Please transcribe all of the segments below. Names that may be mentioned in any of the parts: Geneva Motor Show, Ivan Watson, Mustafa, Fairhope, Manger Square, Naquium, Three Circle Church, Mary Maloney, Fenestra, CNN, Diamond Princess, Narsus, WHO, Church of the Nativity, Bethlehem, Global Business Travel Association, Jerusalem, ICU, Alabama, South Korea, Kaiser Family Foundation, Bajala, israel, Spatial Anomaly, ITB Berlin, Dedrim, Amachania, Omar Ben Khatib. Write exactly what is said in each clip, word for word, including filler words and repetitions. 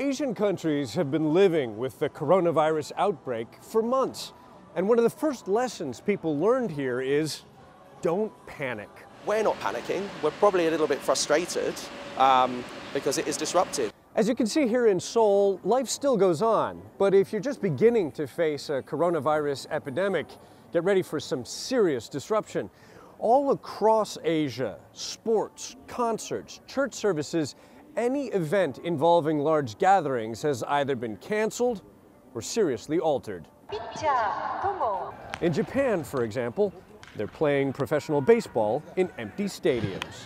Asian countries have been living with the coronavirus outbreak for months. And one of the first lessons people learned here is don't panic. We're not panicking. We're probably a little bit frustrated um, because it is disruptive. As you can see here in Seoul, life still goes on. But if you're just beginning to face a coronavirus epidemic, get ready for some serious disruption. All across Asia, sports, concerts, church services, any event involving large gatherings has either been canceled or seriously altered. In Japan, for example, they're playing professional baseball in empty stadiums.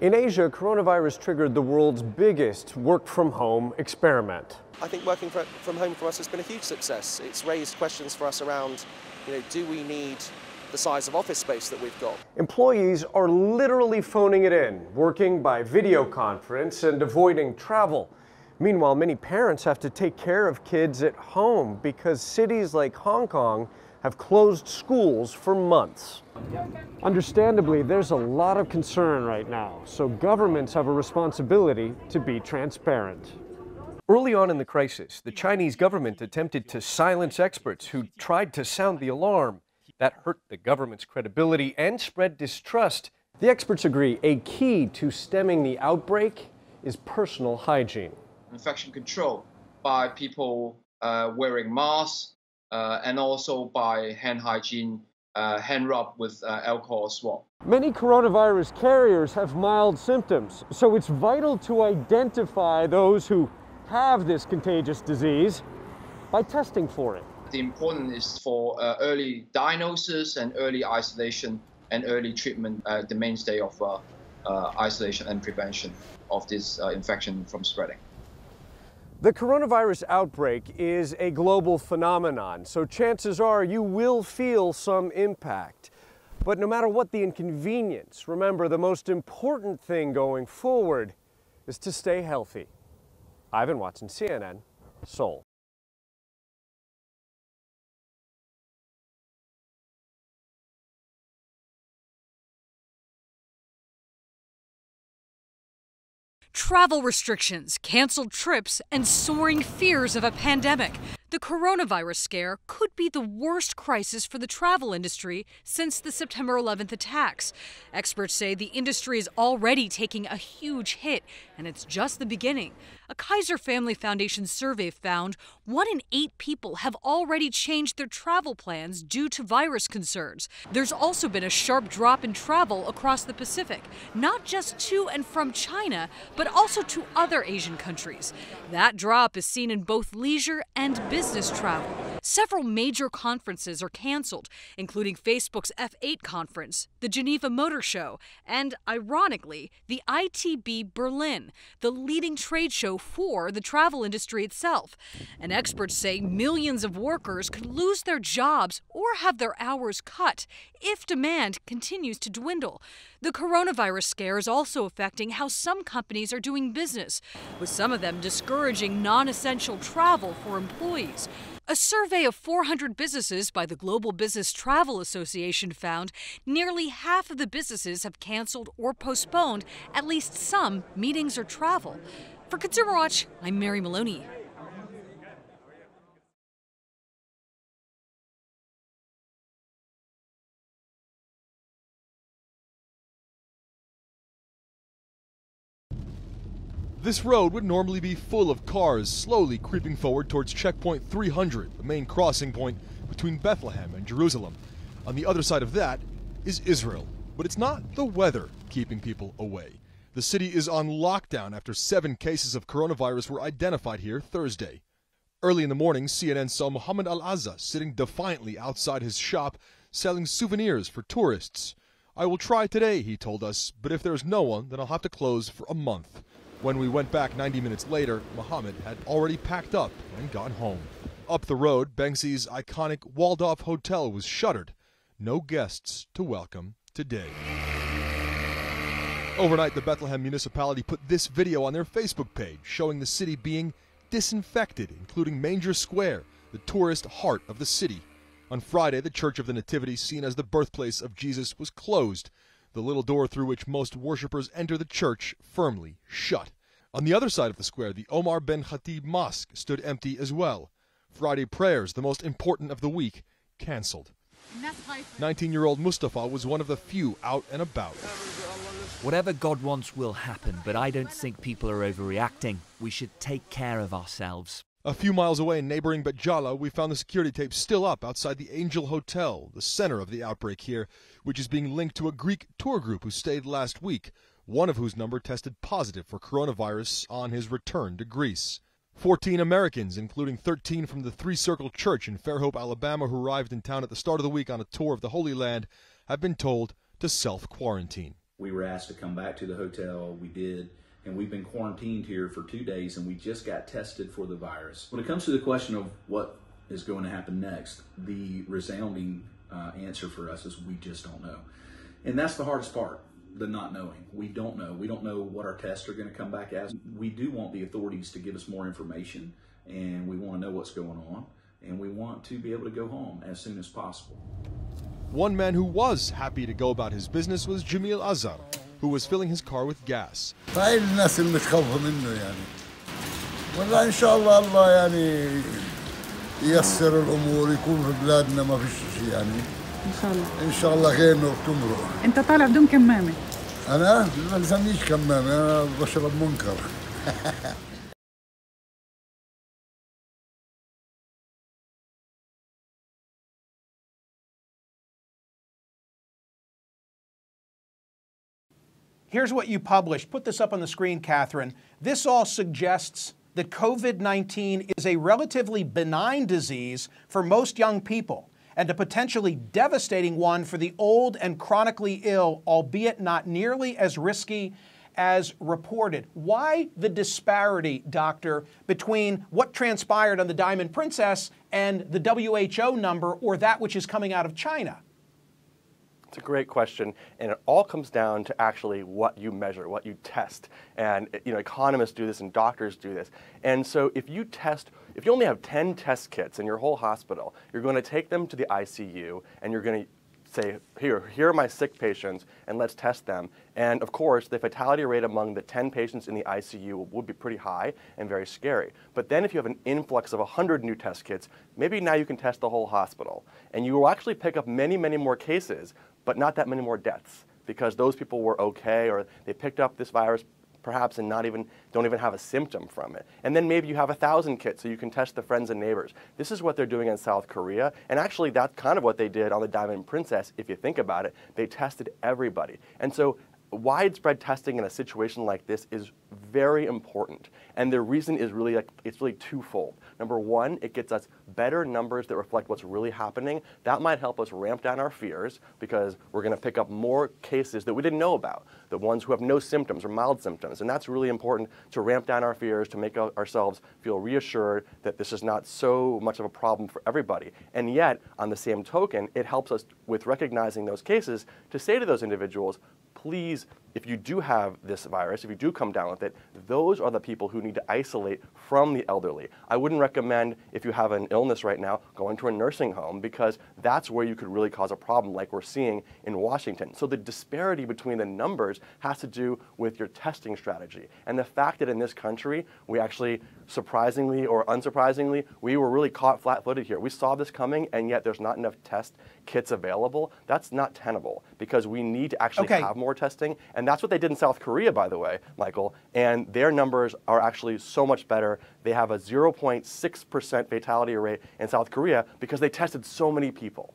In Asia, coronavirus triggered the world's biggest work-from-home experiment. I think working from home for us has been a huge success. It's raised questions for us around, you know, do we need the size of office space that we've got? Employees are literally phoning it in, working by video conference and avoiding travel. Meanwhile, many parents have to take care of kids at home because cities like Hong Kong have closed schools for months. Understandably, there's a lot of concern right now, so governments have a responsibility to be transparent. Early on in the crisis, the Chinese government attempted to silence experts who tried to sound the alarm. That hurt the government's credibility and spread distrust. The experts agree a key to stemming the outbreak is personal hygiene. Infection control by people uh, wearing masks, Uh, and also by hand hygiene, uh, hand rub with uh, alcohol swab. Many coronavirus carriers have mild symptoms, so it's vital to identify those who have this contagious disease by testing for it. The important is for uh, early diagnosis and early isolation and early treatment, uh, the mainstay of uh, uh, isolation and prevention of this uh, infection from spreading. The coronavirus outbreak is a global phenomenon, so chances are you will feel some impact. But no matter what the inconvenience, remember the most important thing going forward is to stay healthy. Ivan Watson, C N N, Seoul. Travel restrictions, canceled trips, and soaring fears of a pandemic. The coronavirus scare could be the worst crisis for the travel industry since the September eleventh attacks. Experts say the industry is already taking a huge hit, and it's just the beginning. A Kaiser Family Foundation survey found one in eight people have already changed their travel plans due to virus concerns. There's also been a sharp drop in travel across the Pacific, not just to and from China, but also to other Asian countries. That drop is seen in both leisure and business. Business travel. Several major conferences are canceled, including Facebook's F eight conference, the Geneva Motor Show, and, ironically, the I T B Berlin, the leading trade show for the travel industry itself. And experts say millions of workers could lose their jobs or have their hours cut if demand continues to dwindle. The coronavirus scare is also affecting how some companies are doing business, with some of them discouraging non-essential travel for employees. A survey of four hundred businesses by the Global Business Travel Association found nearly half of the businesses have canceled or postponed at least some meetings or travel. For Consumer Watch, I'm Mary Maloney. This road would normally be full of cars slowly creeping forward towards checkpoint three hundred, the main crossing point between Bethlehem and Jerusalem. On the other side of that is Israel, but it's not the weather keeping people away. The city is on lockdown after seven cases of coronavirus were identified here Thursday. Early in the morning, C N N saw Muhammad Al-Azza sitting defiantly outside his shop selling souvenirs for tourists. "I will try today," he told us, "but if there's no one, then I'll have to close for a month." When we went back ninety minutes later, Muhammad had already packed up and gone home. Up the road, Benzi's iconic Waldorf Hotel was shuttered. No guests to welcome today. Overnight, the Bethlehem municipality put this video on their Facebook page showing the city being disinfected, including Manger Square, the tourist heart of the city. On Friday, the Church of the Nativity, seen as the birthplace of Jesus, was closed. The little door through which most worshippers enter the church firmly shut. On the other side of the square, the Omar Ben Khatib Mosque stood empty as well. Friday prayers, the most important of the week, canceled. nineteen-year-old Mustafa was one of the few out and about. Whatever God wants will happen, but I don't think people are overreacting. We should take care of ourselves. A few miles away in neighboring Bajala, we found the security tape still up outside the Angel Hotel, the center of the outbreak here, which is being linked to a Greek tour group who stayed last week, one of whose number tested positive for coronavirus on his return to Greece. fourteen Americans, including thirteen from the Three Circle Church in Fairhope, Alabama, who arrived in town at the start of the week on a tour of the Holy Land, have been told to self-quarantine. We were asked to come back to the hotel. We did, and we've been quarantined here for two days, and we just got tested for the virus. When it comes to the question of what is going to happen next, the resounding uh, answer for us is we just don't know. And that's the hardest part. The not knowing. We don't know. We don't know what our tests are going to come back as. We do want the authorities to give us more information, and we want to know what's going on, and we want to be able to go home as soon as possible. One man who was happy to go about his business was Jamil Azar, who was filling his car with gas. إن شاء الله غير نور تمرق. أنت طالع بدون كمامة. أنا ما لزمنيش كمامة، أنا بشرب منكر. Here's what you published. Put this up on the screen, Catherine. This all suggests that COVID nineteen is a relatively benign disease for most young people, and a potentially devastating one for the old and chronically ill, albeit not nearly as risky as reported. Why the disparity, doctor, between what transpired on the Diamond Princess and the W H O number, or that which is coming out of China? It's a great question, and it all comes down to actually what you measure, what you test. And you know, economists do this and doctors do this. And so if you test, if you only have ten test kits in your whole hospital, you're going to take them to the I C U and you're going to say, here, here are my sick patients, and let's test them. And of course, the fatality rate among the ten patients in the I C U would be pretty high and very scary. But then if you have an influx of one hundred new test kits, maybe now you can test the whole hospital. And you will actually pick up many, many more cases, but not that many more deaths, because those people were okay, or they picked up this virus perhaps and not even, don't even have a symptom from it. And then maybe you have a thousand kits so you can test the friends and neighbors. This is what they're doing in South Korea, and actually that's kind of what they did on the Diamond Princess, if you think about it. They tested everybody. And so widespread testing in a situation like this is very important, and the reason is really, like, it's really twofold. Number one, it gets us better numbers that reflect what's really happening. That might help us ramp down our fears, because we're going to pick up more cases that we didn't know about, the ones who have no symptoms or mild symptoms, and that's really important to ramp down our fears, to make ourselves feel reassured that this is not so much of a problem for everybody. And yet, on the same token, it helps us with recognizing those cases to say to those individuals, please, if you do have this virus, if you do come down with it, those are the people who need to isolate from the elderly. I wouldn't recommend, if you have an illness right now, going to a nursing home, because that's where you could really cause a problem, like we're seeing in Washington. So the disparity between the numbers has to do with your testing strategy. And the fact that in this country, we actually, surprisingly or unsurprisingly, we were really caught flat-footed here. We saw this coming, and yet there's not enough test kits available. That's not tenable, because we need to actually okay. have more testing. And that's what they did in South Korea, by the way, Michael. And their numbers are actually so much better. They have a zero point six percent fatality rate in South Korea because they tested so many people.